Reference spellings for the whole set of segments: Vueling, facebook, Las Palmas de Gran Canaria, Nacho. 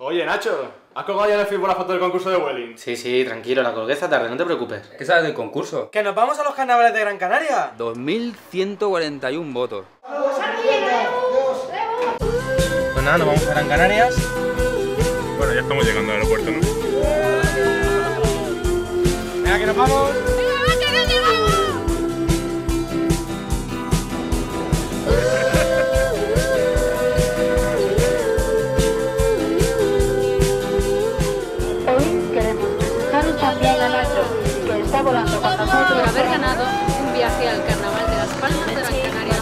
Oye, Nacho, ¿has colgado ya en el Facebook la foto del concurso de Vueling? Sí, tranquilo, la colgué esta tarde, no te preocupes. ¿Qué sabes del concurso? ¡Que nos vamos a los carnavales de Gran Canaria! 2141 votos. Pues nada, nos vamos a Gran Canarias. Bueno, ya estamos llegando al aeropuerto, ¿no? ¡Venga, que nos vamos! Por haber ganado un viaje al carnaval de Las Palmas de Gran Canaria.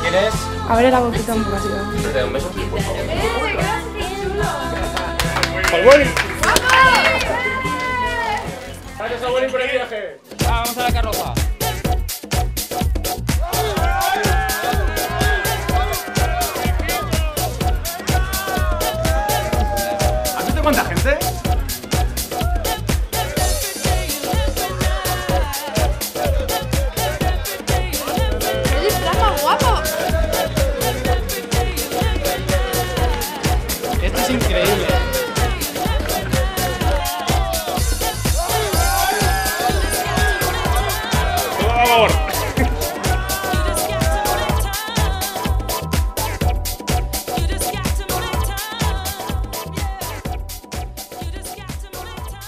¿Quién es? Abre la boquita un poco así. ¿Te doy un beso? Sí, por favor. ¡Al Vueling! ¡Vamos! ¡Vamos al Vueling por el viaje! ¡Vamos a la carroza! ¿Has visto cuánta gente? Increíble. ¡Por favor!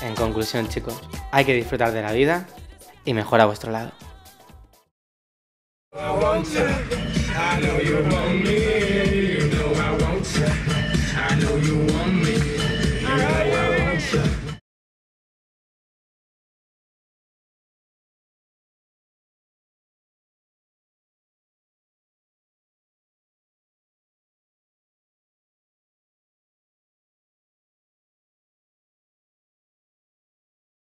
En conclusión, chicos, hay que disfrutar de la vida y mejor a vuestro lado.